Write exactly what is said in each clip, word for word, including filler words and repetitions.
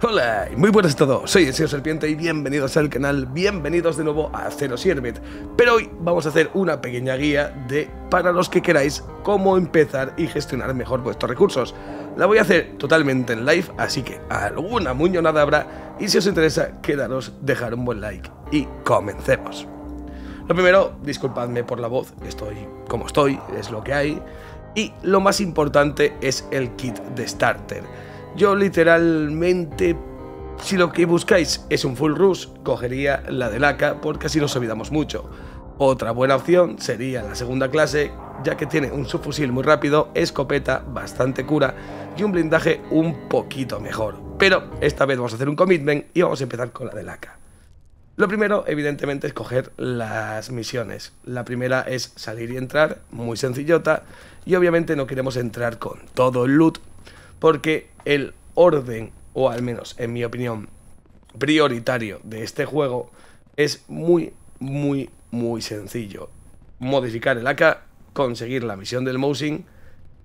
Hola, muy buenas a todos, soy Sr Serpiente y bienvenidos al canal, bienvenidos de nuevo a Zero Sievert. Pero hoy vamos a hacer una pequeña guía de, para los que queráis, cómo empezar y gestionar mejor vuestros recursos. La voy a hacer totalmente en live, así que alguna muñonada habrá, y si os interesa, quedaros, dejar un buen like y comencemos. Lo primero, disculpadme por la voz, estoy como estoy, es lo que hay, y lo más importante es el kit de starter. Yo literalmente, si lo que buscáis es un full rush, cogería la de Laka porque así nos olvidamos mucho. Otra buena opción sería la segunda clase, ya que tiene un subfusil muy rápido, escopeta, bastante cura y un blindaje un poquito mejor. Pero esta vez vamos a hacer un commitment y vamos a empezar con la de Laka. Lo primero, evidentemente, es coger las misiones. La primera es salir y entrar, muy sencillota, y obviamente no queremos entrar con todo el loot, porque el orden, o al menos en mi opinión, prioritario de este juego es muy, muy, muy sencillo. Modificar el A K, conseguir la misión del Mousing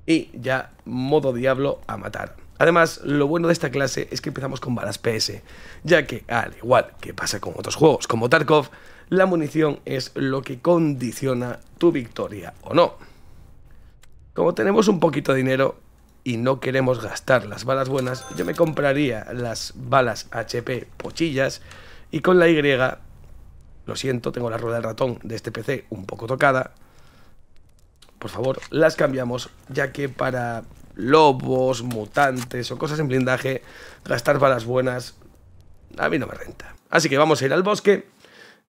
y ya modo diablo a matar. Además, lo bueno de esta clase es que empezamos con balas P S, ya que, al igual que pasa con otros juegos como Tarkov, la munición es lo que condiciona tu victoria o no. Como tenemos un poquito de dinero y no queremos gastar las balas buenas, yo me compraría las balas H P pochillas y con la Y, lo siento, tengo la rueda del ratón de este P C un poco tocada, por favor, las cambiamos, ya que para lobos, mutantes o cosas en blindaje, gastar balas buenas a mí no me renta. Así que vamos a ir al bosque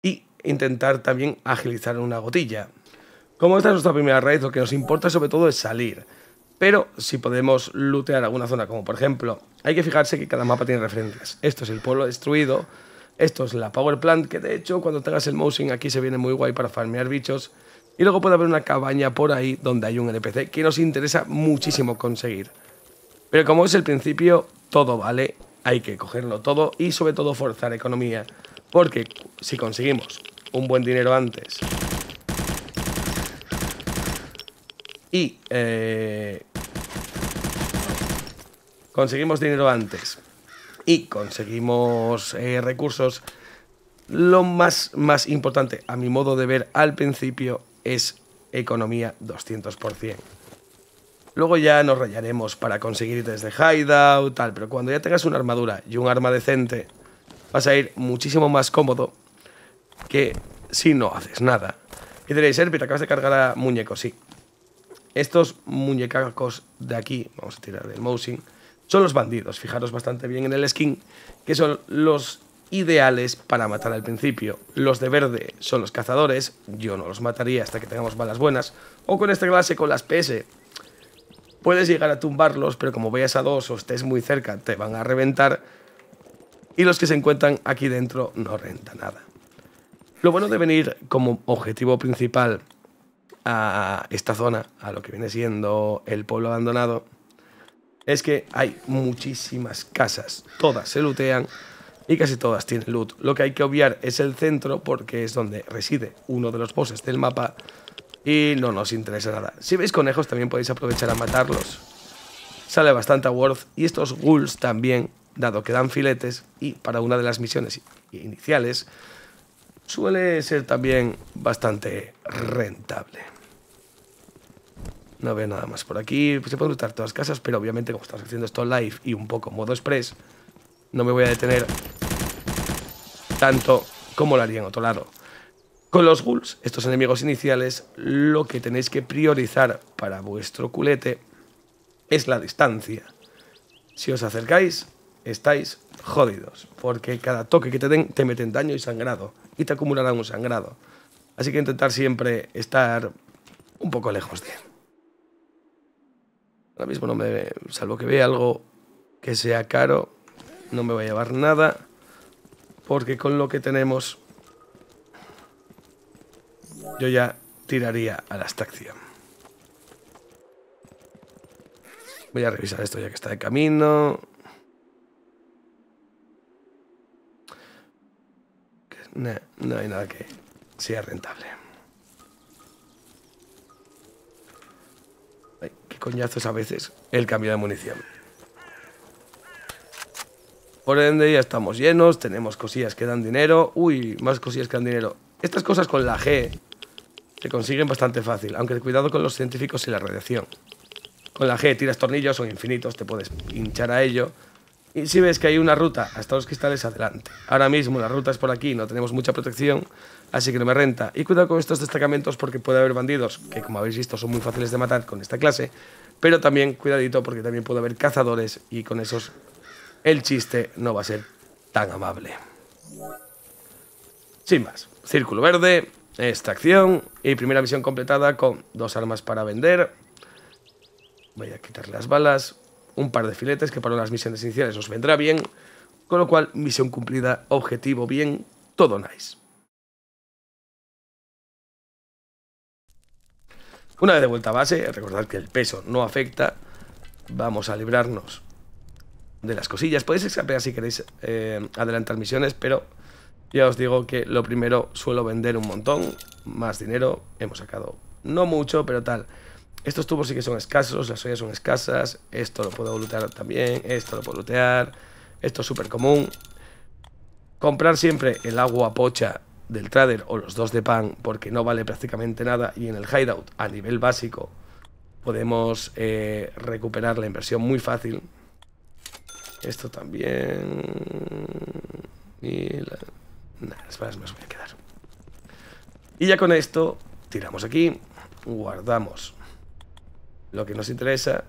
y intentar también agilizar una gotilla. Como esta es nuestra primera raid, lo que nos importa sobre todo es salir. Pero si podemos lootear alguna zona, como por ejemplo, hay que fijarse que cada mapa tiene referencias. Esto es el pueblo destruido, esto es la power plant, que de hecho cuando tengas el Mousing aquí se viene muy guay para farmear bichos. Y luego puede haber una cabaña por ahí donde hay un N P C que nos interesa muchísimo conseguir. Pero como es el principio, todo vale, hay que cogerlo todo y sobre todo forzar economía. Porque si conseguimos un buen dinero antes y eh, conseguimos dinero antes y conseguimos eh, recursos, lo más, más importante, a mi modo de ver, al principio es economía doscientos por ciento. Luego ya nos rayaremos para conseguir desde Hideout, tal, pero cuando ya tengas una armadura y un arma decente, vas a ir muchísimo más cómodo que si no haces nada. Y diréis, Serpi, te acabas de cargar a muñecos, sí. Estos muñecacos de aquí, vamos a tirar del Mousing, son los bandidos. Fijaros bastante bien en el skin, que son los ideales para matar al principio. Los de verde son los cazadores, yo no los mataría hasta que tengamos balas buenas. O con esta clase, con las P S, puedes llegar a tumbarlos, pero como veas a dos o estés muy cerca, te van a reventar. Y los que se encuentran aquí dentro no renta nada. Lo bueno de venir como objetivo principal a esta zona, a lo que viene siendo el pueblo abandonado, es que hay muchísimas casas, todas se lootean y casi todas tienen loot. Lo que hay que obviar es el centro, porque es donde reside uno de los bosses del mapa y no nos interesa nada. Si veis conejos también podéis aprovechar a matarlos, sale bastante a worth. Y estos ghouls también, dado que dan filetes, y para una de las misiones iniciales suele ser también bastante rentable. No veo nada más por aquí. Pues se pueden gustar todas las casas, pero obviamente como estamos haciendo esto live y un poco modo express, no me voy a detener tanto como lo haría en otro lado. Con los ghouls, estos enemigos iniciales, lo que tenéis que priorizar para vuestro culete es la distancia. Si os acercáis, estáis jodidos, porque cada toque que te den te meten daño y sangrado, y te acumularán un sangrado. Así que intentar siempre estar un poco lejos de él. Ahora mismo no me... salvo que vea algo que sea caro, no me voy a llevar nada, porque con lo que tenemos yo ya tiraría a la extracción. Voy a revisar esto ya que está de camino. No, no hay nada que sea rentable. Ay, qué coñazos a veces el cambio de munición. Por ende, ya estamos llenos. Tenemos cosillas que dan dinero. Uy, más cosillas que dan dinero. Estas cosas con la G se consiguen bastante fácil. Aunque cuidado con los científicos y la radiación. Con la G tiras tornillos, son infinitos, te puedes hinchar a ello. Y si ves que hay una ruta hasta los cristales, adelante. Ahora mismo la ruta es por aquí, no tenemos mucha protección, así que no me renta. Y cuidado con estos destacamentos porque puede haber bandidos, que como habéis visto son muy fáciles de matar con esta clase. Pero también cuidadito porque también puede haber cazadores y con esos el chiste no va a ser tan amable. Sin más, círculo verde, extracción y primera misión completada con dos armas para vender. Voy a quitar las balas. Un par de filetes que para las misiones iniciales os vendrá bien. Con lo cual, misión cumplida, objetivo bien, todo nice. Una vez de vuelta a base, recordad que el peso no afecta. Vamos a librarnos de las cosillas. Podéis exapear si queréis eh, adelantar misiones, pero ya os digo que lo primero suelo vender un montón. Más dinero hemos sacado. No mucho, pero tal. Estos tubos sí que son escasos, las ollas son escasas. Esto lo puedo lootear también, esto lo puedo lootear. Esto es súper común. Comprar siempre el agua pocha del trader o los dos de pan porque no vale prácticamente nada. Y en el hideout, a nivel básico, podemos eh, recuperar la inversión muy fácil. Esto también... Y la... Nada, las balas me las voy a quedar. Y ya con esto, tiramos aquí, guardamos lo que nos interesa.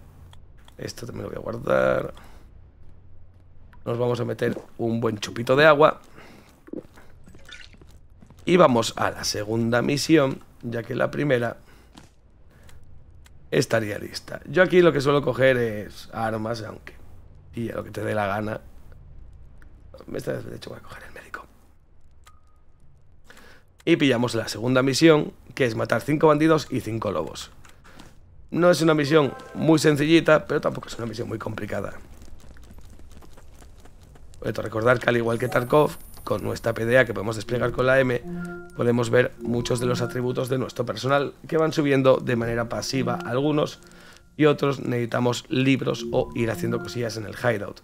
Esto también lo voy a guardar. Nos vamos a meter un buen chupito de agua. Y vamos a la segunda misión, ya que la primera estaría lista. Yo aquí lo que suelo coger es armas, aunque y a lo que te dé la gana. Esta vez de hecho voy a coger el médico. Y pillamos la segunda misión, que es matar cinco bandidos y cinco lobos. No es una misión muy sencillita, pero tampoco es una misión muy complicada. Voy a recordar que al igual que Tarkov, con nuestra P D A que podemos desplegar con la M, podemos ver muchos de los atributos de nuestro personal que van subiendo de manera pasiva algunos y otros necesitamos libros o ir haciendo cosillas en el hideout.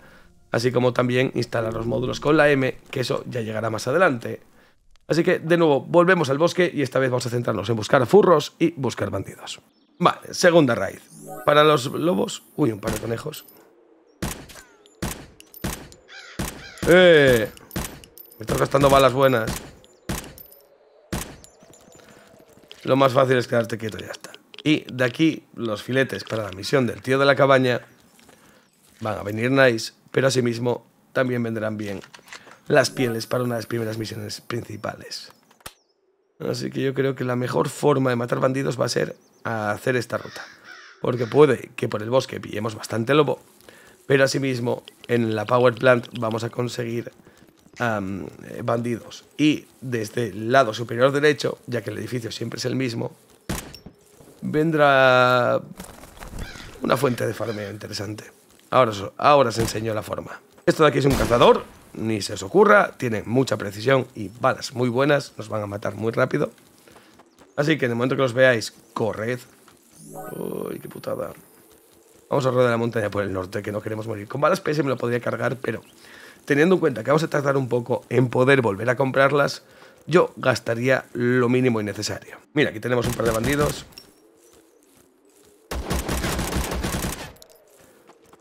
Así como también instalar los módulos con la M, que eso ya llegará más adelante. Así que de nuevo volvemos al bosque y esta vez vamos a centrarnos en buscar furros y buscar bandidos. Vale, segunda raid. Para los lobos... Uy, un par de conejos. ¡Eh! Me estoy gastando balas buenas. Lo más fácil es quedarte quieto y ya está. Y de aquí, los filetes para la misión del tío de la cabaña van a venir nice, pero asimismo también vendrán bien las pieles para una de las primeras misiones principales. Así que yo creo que la mejor forma de matar bandidos va a ser a hacer esta ruta, porque puede que por el bosque pillemos bastante lobo, pero asimismo en la power plant vamos a conseguir um, bandidos. Y desde el lado superior derecho, ya que el edificio siempre es el mismo, vendrá una fuente de farmeo interesante. Ahora os, ahora os enseño la forma. Esto de aquí es un cazador, ni se os ocurra, tiene mucha precisión y balas muy buenas, nos van a matar muy rápido. Así que en el momento que los veáis, corred. Uy, qué putada. Vamos a rodear la montaña por el norte, que no queremos morir. Con balas P S me lo podría cargar, pero teniendo en cuenta que vamos a tardar un poco en poder volver a comprarlas, yo gastaría lo mínimo y necesario. Mira, aquí tenemos un par de bandidos.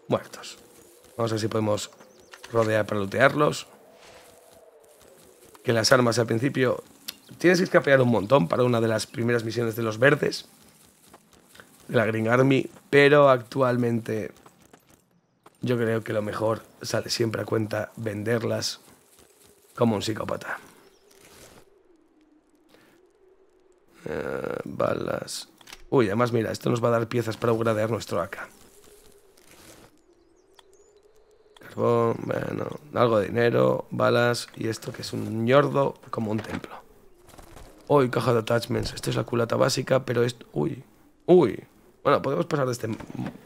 Muertos. Vamos a ver si podemos rodear para lootearlos. Que las armas al principio... Tienes que escapear un montón para una de las primeras misiones de los verdes, de la Green Army, pero actualmente yo creo que lo mejor sale siempre a cuenta venderlas como un psicópata. Eh, balas. Uy, además mira, esto nos va a dar piezas para upgradear nuestro A K. Carbón, bueno, algo de dinero, balas y esto que es un ñordo como un templo. Uy, caja de attachments. Esto es la culata básica, pero es... Uy, uy. Bueno, podemos pasar de este,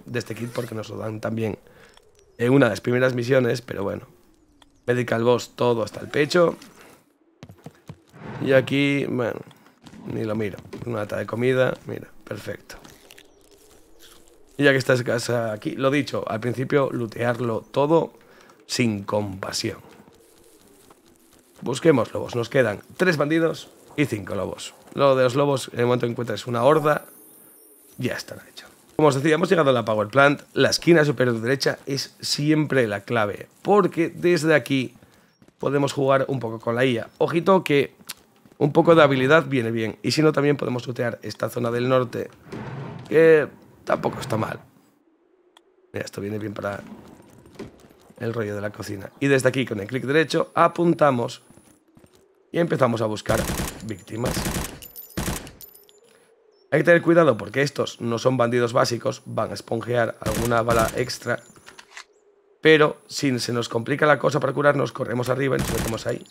de este kit porque nos lo dan también en una de las primeras misiones, pero bueno. Medical boss todo hasta el pecho. Y aquí, bueno, ni lo miro. Una lata de comida, mira, perfecto. Y ya que está escasa aquí, lo dicho, al principio lootearlo todo. sin compasión. Busquemos lobos. Nos quedan tres bandidos y cinco lobos. Lo de los lobos, en el momento en que encuentres una horda, ya estará hecho. Como os decía, hemos llegado a la Power Plant. La esquina superior derecha es siempre la clave, porque desde aquí podemos jugar un poco con la I A. Ojito que un poco de habilidad viene bien. Y si no, también podemos lootear esta zona del norte, que tampoco está mal. Mira, esto viene bien para el rollo de la cocina. Y desde aquí, con el clic derecho, apuntamos y empezamos a buscar víctimas. Hay que tener cuidado porque estos no son bandidos básicos, van a esponjear alguna bala extra. Pero si se nos complica la cosa para curarnos, corremos arriba y nos metemos ahí.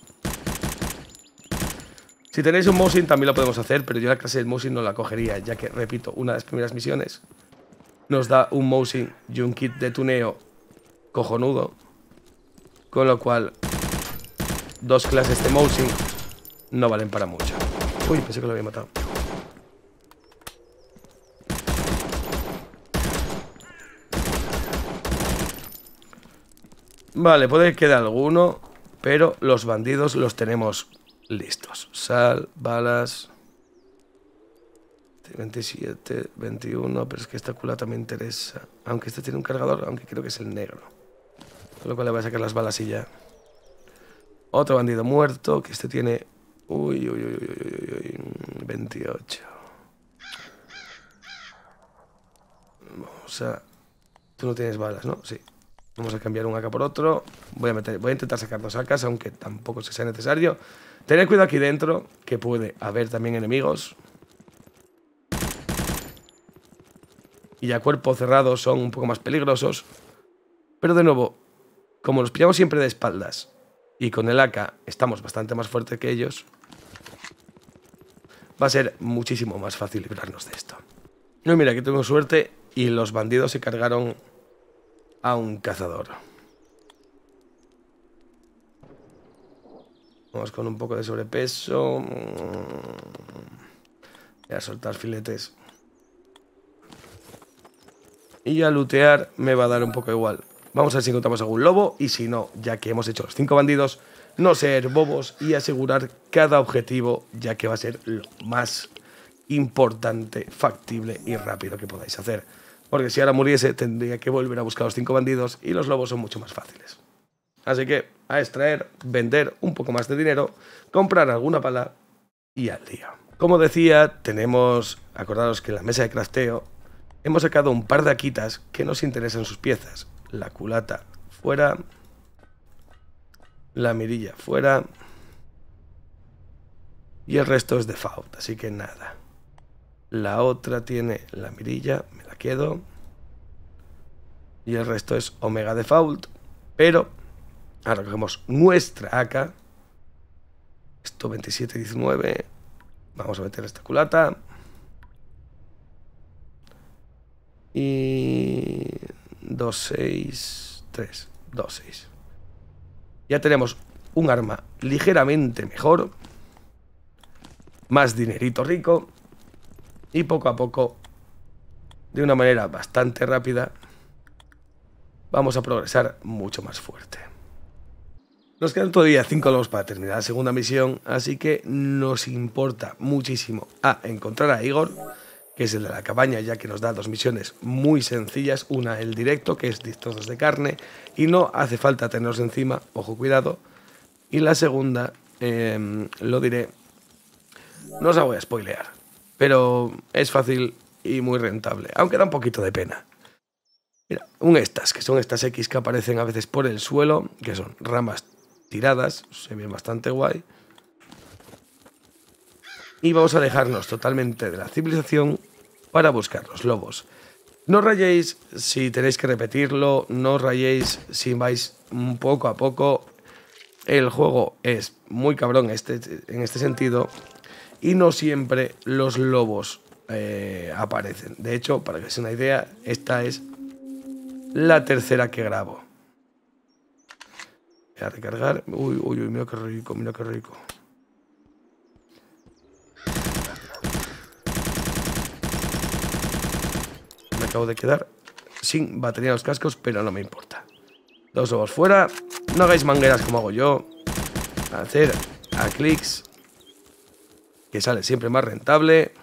Si tenéis un Mousing también lo podemos hacer, pero yo la clase del Mousing no la cogería, ya que, repito, una de las primeras misiones nos da un Mousing y un kit de tuneo cojonudo. Con lo cual, dos clases de Mousing no valen para mucho. Uy, pensé que lo había matado. Vale, puede que quede alguno, pero los bandidos los tenemos listos. Sal, balas... veintisiete, veintiuno, pero es que esta culata me interesa. Aunque este tiene un cargador, aunque creo que es el negro. Con lo cual le voy a sacar las balas y ya. Otro bandido muerto, que este tiene... Uy, uy, uy, uy, uy, uy, veintiocho. Vamos a... Tú no tienes balas, ¿no? Sí. Vamos a cambiar un A K por otro. Voy a, meter, voy a intentar sacar dos A Ks, aunque tampoco sea necesario. Tened cuidado aquí dentro, que puede haber también enemigos. Y a cuerpo cerrado son un poco más peligrosos. Pero de nuevo, como los pillamos siempre de espaldas y con el A K estamos bastante más fuertes que ellos, va a ser muchísimo más fácil librarnos de esto. No, mira, aquí tuvimos suerte y los bandidos se cargaron a un cazador. Vamos con un poco de sobrepeso. Voy a soltar filetes. Y a lootear me va a dar un poco igual. Vamos a ver si encontramos algún lobo. Y si no, ya que hemos hecho los cinco bandidos, no ser bobos y asegurar cada objetivo, ya que va a ser lo más importante, factible y rápido que podáis hacer. Porque si ahora muriese, tendría que volver a buscar los cinco bandidos y los lobos son mucho más fáciles. Así que a extraer, vender un poco más de dinero, comprar alguna pala y al día. Como decía, tenemos, acordaros que en la mesa de crafteo hemos sacado un par de aquitas que nos interesan sus piezas. La culata fuera, la mirilla fuera y el resto es de default, así que nada. La otra tiene la mirilla, me la quedo. Y el resto es Omega Default. Pero ahora cogemos nuestra A K. Esto veintisiete, diecinueve. Vamos a meter esta culata. Y... dos, seis, tres, dos, seis. Ya tenemos un arma ligeramente mejor. Más dinerito rico. Y poco a poco, de una manera bastante rápida, vamos a progresar mucho más fuerte. Nos quedan todavía cinco lobos para terminar la segunda misión, así que nos importa muchísimo a encontrar a Igor, que es el de la cabaña, ya que nos da dos misiones muy sencillas. Una, el directo, que es destrozos de carne, y no hace falta tenerlos encima, ojo, cuidado. Y la segunda, eh, lo diré, no os la voy a spoilear. Pero es fácil y muy rentable, aunque da un poquito de pena. Mira, un estas, que son estas X que aparecen a veces por el suelo, que son ramas tiradas, se ven bastante guay. Y vamos a alejarnos totalmente de la civilización para buscar los lobos. No rayéis si tenéis que repetirlo, no rayéis si vais poco a poco. El juego es muy cabrón este, en este sentido. Y no siempre los lobos eh, aparecen. De hecho, para que os una idea, esta es la tercera que grabo. Voy a recargar. Uy, uy, uy, mira qué rico, mira qué rico. Me acabo de quedar sin batería en los cascos, pero no me importa. Dos lobos fuera. No hagáis mangueras como hago yo. Hacer a clics, que sale siempre más rentable.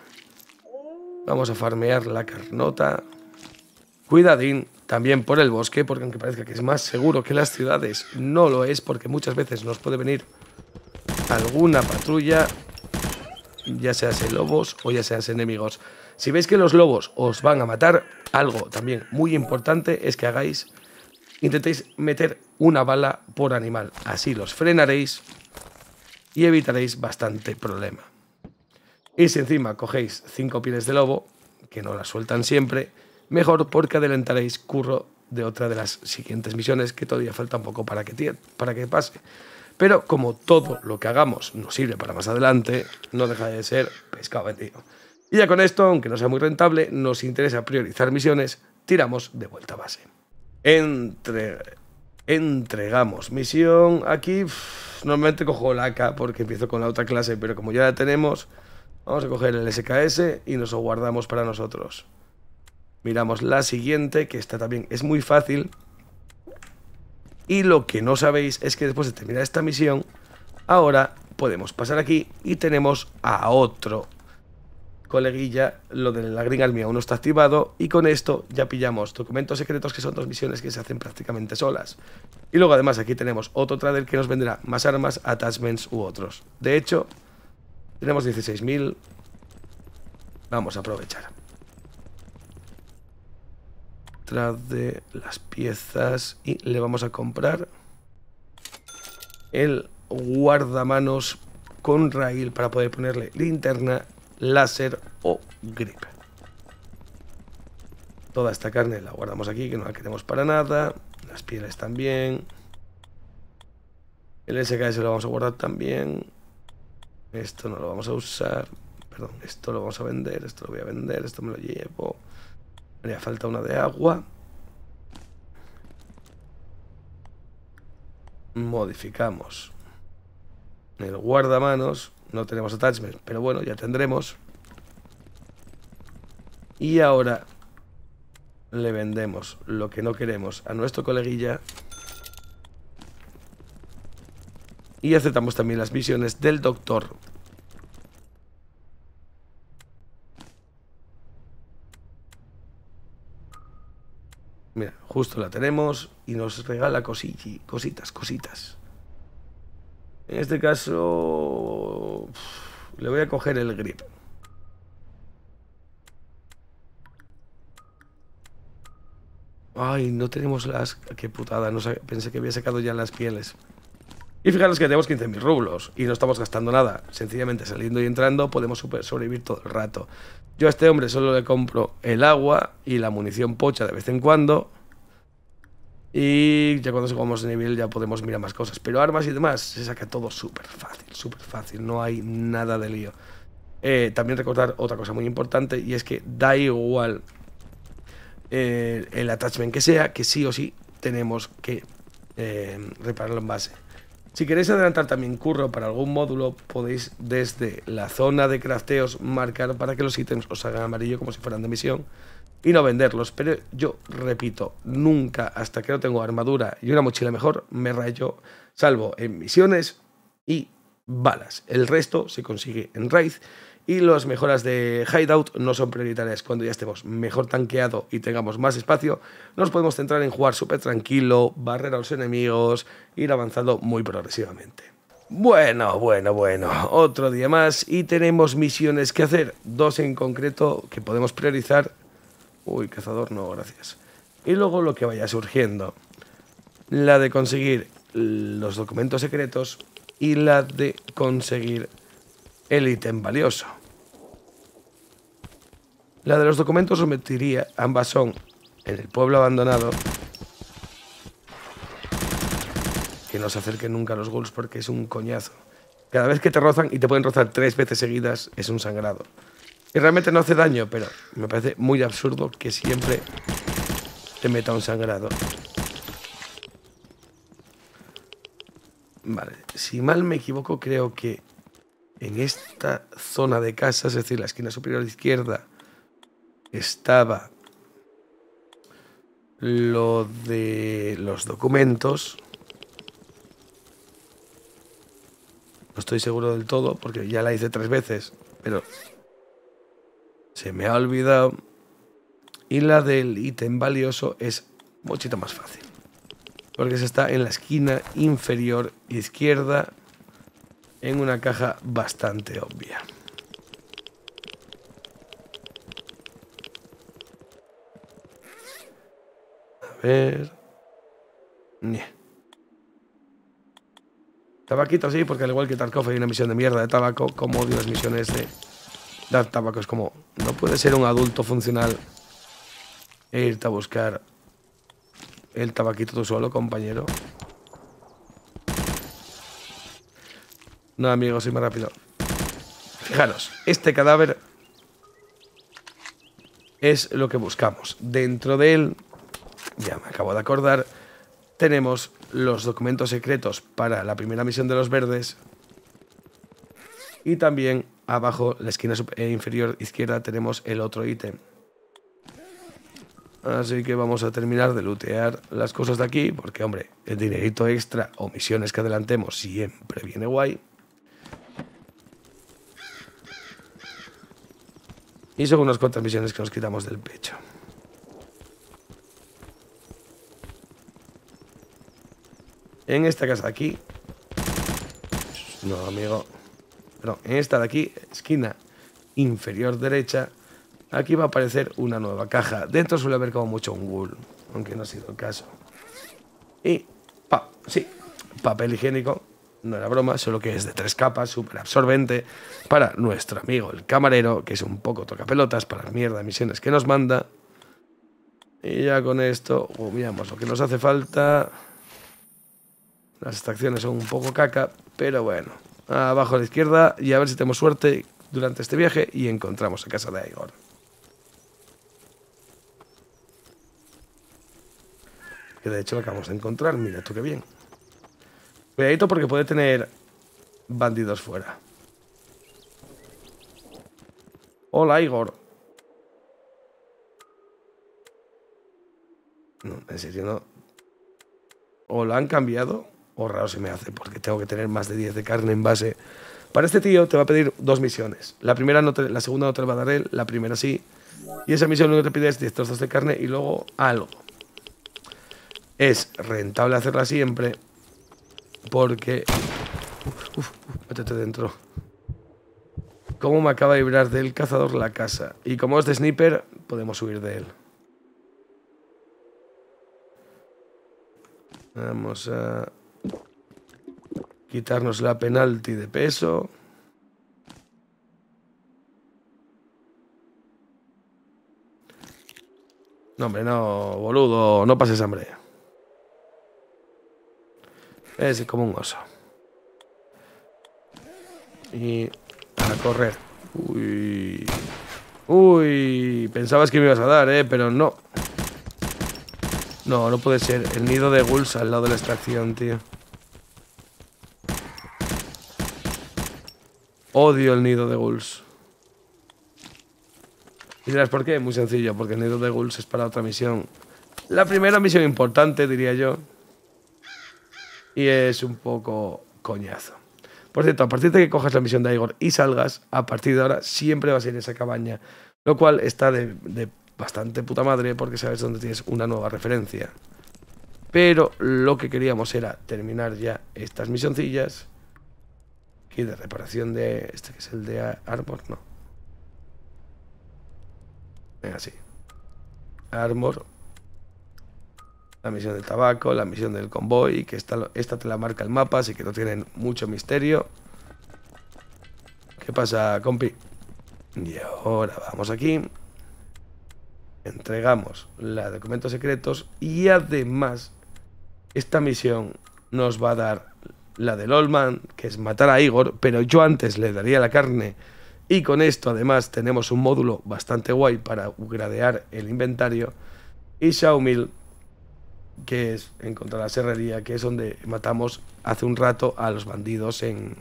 Vamos a farmear la carnota. Cuidadín también por el bosque, porque aunque parezca que es más seguro que las ciudades, no lo es, porque muchas veces nos puede venir alguna patrulla, ya sean lobos o ya sean enemigos. Si veis que los lobos os van a matar, algo también muy importante es que hagáis, intentéis meter una bala por animal. Así los frenaréis y evitaréis bastante problema. Y si encima cogéis cinco pieles de lobo, que no las sueltan siempre, mejor, porque adelantaréis curro de otra de las siguientes misiones, que todavía falta un poco para que, para que pase. Pero como todo lo que hagamos nos sirve para más adelante, no deja de ser pescado vendido. Y ya con esto, aunque no sea muy rentable, nos interesa priorizar misiones, tiramos de vuelta a base. Entre... entregamos misión. Aquí pff, normalmente cojo la A K porque empiezo con la otra clase, pero como ya la tenemos, vamos a coger el S K S y nos lo guardamos para nosotros. Miramos la siguiente, que esta también es muy fácil. Y lo que no sabéis es que después de terminar esta misión, ahora podemos pasar aquí y tenemos a otro coleguilla. Lo de la Green Army aún no está activado, y con esto ya pillamos documentos secretos, que son dos misiones que se hacen prácticamente solas. Y luego además aquí tenemos otro trader que nos venderá más armas, attachments u otros. De hecho, tenemos dieciséis mil. Vamos a aprovechar. Tras de las piezas, y le vamos a comprar el guardamanos con rail para poder ponerle linterna, láser o grip. Toda esta carne la guardamos aquí, que no la queremos para nada. Las pieles también. El S K S lo vamos a guardar también. Esto no lo vamos a usar. Perdón, esto lo vamos a vender. Esto lo voy a vender. Esto me lo llevo. Me haría falta una de agua. Modificamos el guardamanos. No tenemos attachment, pero bueno, ya tendremos. Y ahora le vendemos lo que no queremos a nuestro coleguilla. Y aceptamos también las misiones del doctor. Mira, justo la tenemos y nos regala cosilli, cositas, cositas. En este caso, le voy a coger el grip. Ay, no tenemos las... Qué putada, no sé, pensé que había sacado ya las pieles. Y fijaros que tenemos quince mil rublos y no estamos gastando nada. Sencillamente saliendo y entrando podemos super sobrevivir todo el rato. Yo a este hombre solo le compro el agua y la munición pocha de vez en cuando. Y ya cuando subamos de nivel ya podemos mirar más cosas. Pero armas y demás se saca todo súper fácil, súper fácil. No hay nada de lío. Eh, también recordar otra cosa muy importante, y es que da igual eh, el attachment que sea, que sí o sí tenemos que eh, repararlo en base. Si queréis adelantar también curro para algún módulo, podéis desde la zona de crafteos marcar para que los ítems os hagan amarillo como si fueran de misión. Y no venderlos, pero yo repito, nunca, hasta que no tengo armadura y una mochila mejor, me rayo, salvo en misiones y balas. El resto se consigue en raid, y las mejoras de Hideout no son prioritarias. Cuando ya estemos mejor tanqueado y tengamos más espacio, nos podemos centrar en jugar súper tranquilo, barrer a los enemigos, ir avanzando muy progresivamente. Bueno, bueno, bueno, otro día más y tenemos misiones que hacer, dos en concreto que podemos priorizar. Uy, cazador, no, gracias. Y luego lo que vaya surgiendo. La de conseguir los documentos secretos y la de conseguir el ítem valioso. La de los documentos os metería, ambas son en el pueblo abandonado. Que no se acerquen nunca a los ghouls porque es un coñazo. Cada vez que te rozan, y te pueden rozar tres veces seguidas, es un sangrado. Y realmente no hace daño, pero me parece muy absurdo que siempre te meta un sangrado. Vale, si mal me equivoco, creo que en esta zona de casa, es decir, la esquina superior izquierda, estaba lo de los documentos. No estoy seguro del todo porque ya la hice tres veces, pero se me ha olvidado. Y la del ítem valioso es un poquito más fácil, porque esa está en la esquina inferior izquierda, en una caja bastante obvia. A ver... Yeah. Tabaquito sí, porque al igual que Tarkov hay una misión de mierda de tabaco, como odio las misiones de dar tabaco. Es como, no puede ser un adulto funcional e irte a buscar el tabaquito tú solo, compañero. No, amigo, soy más rápido. Fijaros, este cadáver es lo que buscamos. Dentro de él, ya me acabo de acordar, tenemos los documentos secretos para la primera misión de los verdes. Y también abajo, la esquina inferior izquierda, tenemos el otro ítem. Así que vamos a terminar de lootear las cosas de aquí, porque, hombre, el dinerito extra o misiones que adelantemos siempre viene guay. Y son unas cuantas misiones que nos quitamos del pecho. En esta casa de aquí... No, amigo. Perdón, en esta de aquí, esquina inferior derecha, aquí va a aparecer una nueva caja. Dentro suele haber como mucho un ghoul, aunque no ha sido el caso. Y... Pa, sí, papel higiénico. No era broma, solo que es de tres capas, súper absorbente, para nuestro amigo el camarero, que es un poco tocapelotas para la mierda de misiones que nos manda. Y ya con esto, oh, miramos lo que nos hace falta. Las extracciones son un poco caca, pero bueno. Abajo a la izquierda, y a ver si tenemos suerte durante este viaje y encontramos la casa de Igor. Que de hecho la acabamos de encontrar, mira tú qué bien. Cuidadito porque puede tener bandidos fuera. Hola, Igor. No, en serio no. O la han cambiado, o raro se me hace, porque tengo que tener más de diez de carne en base. Para este tío te va a pedir dos misiones. La primera no te, la segunda no te la va a dar él, la primera sí. Y esa misión lo que te pide es diez trozos de carne y luego algo. Es rentable hacerla siempre. Porque... Uf, uf, métete dentro. Como me acaba de vibrar del cazador la casa. Y como es de sniper, podemos huir de él. Vamos a... quitarnos la penalti de peso. No, hombre, no, boludo. No pases hambre. Es como un oso. Y a correr. Uy. Uy. Pensabas que me ibas a dar, eh, pero no. No, no puede ser. El nido de ghouls al lado de la extracción, tío. Odio el nido de ghouls. ¿Y dirás por qué? Muy sencillo, porque el nido de ghouls es para otra misión. La primera misión importante, diría yo. Y es un poco coñazo. Por cierto, a partir de que cojas la misión de Igor y salgas, a partir de ahora siempre vas a ir a esa cabaña. Lo cual está de, de bastante puta madre porque sabes dónde tienes una nueva referencia. Pero lo que queríamos era terminar ya estas misioncillas. Y de reparación de... este que es el de Armor, no. Venga, sí. Armor. La misión del tabaco, la misión del convoy, que esta, esta te la marca el mapa, así que no tienen mucho misterio. ¿Qué pasa, compi? Y ahora vamos aquí. Entregamos los documentos secretos y además esta misión nos va a dar la del Old Man, que es matar a Igor, pero yo antes le daría la carne. Y con esto además tenemos un módulo bastante guay para gradear el inventario. Y Sawmill, que es en contra de la serrería, que es donde matamos hace un rato a los bandidos en,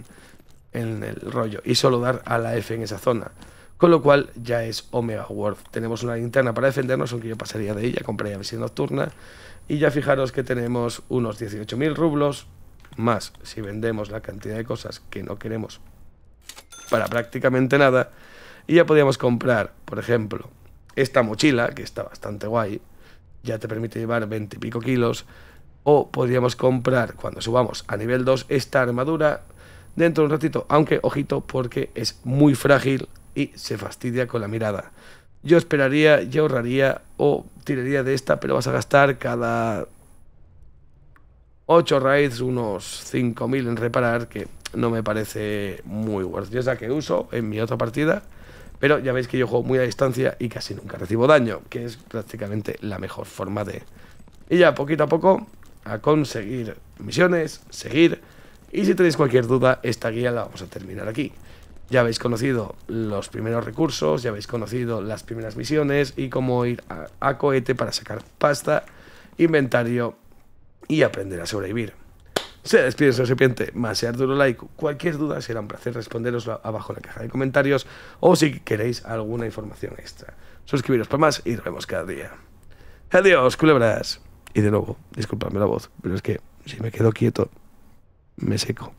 en el rollo, y solo dar a la F en esa zona, con lo cual ya es Omega World. Tenemos una linterna para defendernos, aunque yo pasaría de ella, compraría visión nocturna. Y ya fijaros que tenemos unos dieciocho mil rublos más si vendemos la cantidad de cosas que no queremos para prácticamente nada. Y ya podíamos comprar, por ejemplo, esta mochila, que está bastante guay, ya te permite llevar veinte y pico kilos. O podríamos comprar, cuando subamos a nivel dos, esta armadura dentro de un ratito, aunque, ojito, porque es muy frágil y se fastidia con la mirada. Yo esperaría, yo ahorraría o tiraría de esta, pero vas a gastar cada ocho raids unos cinco mil en reparar, que no me parece muy worth. Yo es la que uso en mi otra partida, pero ya veis que yo juego muy a distancia y casi nunca recibo daño, que es prácticamente la mejor forma de... Y ya poquito a poco a conseguir misiones, seguir. Y si tenéis cualquier duda, esta guía la vamos a terminar aquí. Ya habéis conocido los primeros recursos, ya habéis conocido las primeras misiones y cómo ir a, a cohete para sacar pasta, inventario y aprender a sobrevivir. Se despide Sr Serpiente, más sea duro like. Cualquier duda será un placer responderos abajo en la caja de comentarios, o si queréis alguna información extra, suscribiros para más y nos vemos cada día. Adiós, culebras. Y de nuevo, disculpadme la voz, pero es que si me quedo quieto, me seco.